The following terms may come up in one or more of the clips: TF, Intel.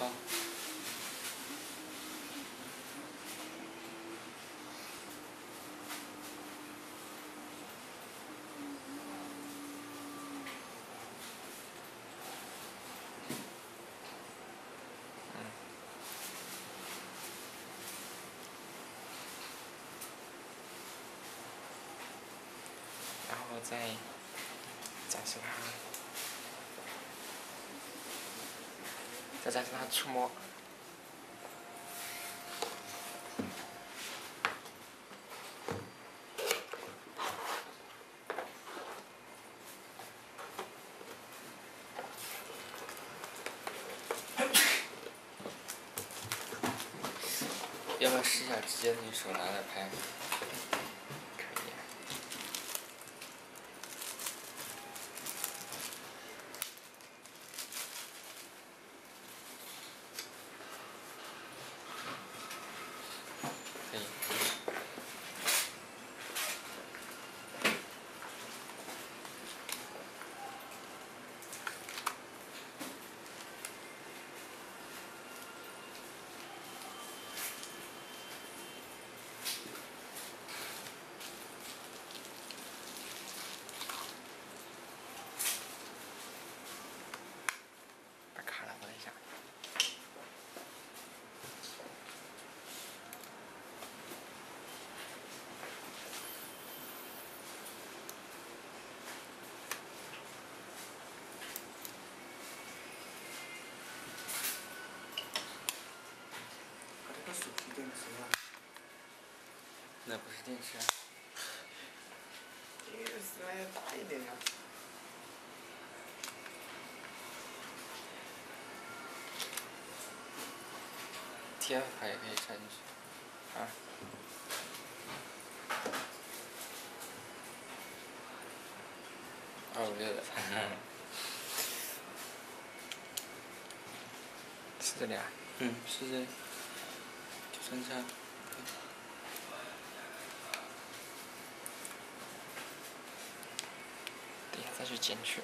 好。然后再展示它。 再加上它触摸，要不要试一下直接用手拿来拍？ 那不是电池啊！这个虽然大一点呀。TF 卡也可以插进去啊。 256的，是这里啊？嗯，是这里，就剩下。 再去剪去。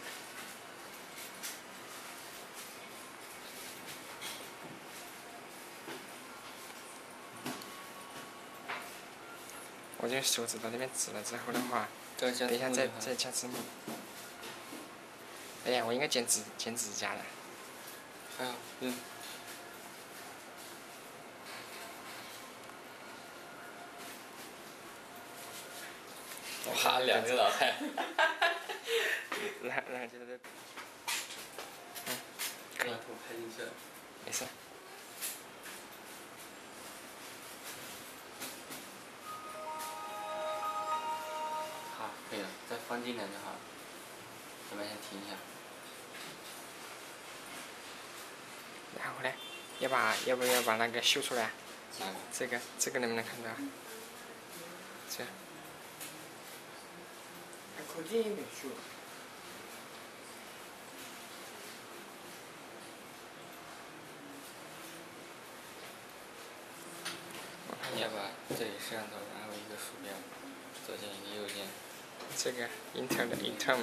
我这个手指到那边指了之后的话，等一下再加字幕。哎呀，我应该剪指甲的。还好，嗯。 哇，两个老太太。那就这，嗯，可以。把头拍进去了。没事。好，可以了，再放近点就好了。这边先停一下。然后呢，要不要把那个秀出来？哪个？这个能不能看到？这。靠近一点秀。 要把这里摄像头，然后一个鼠标，左键一个右键。这个 Intel 的 Intel。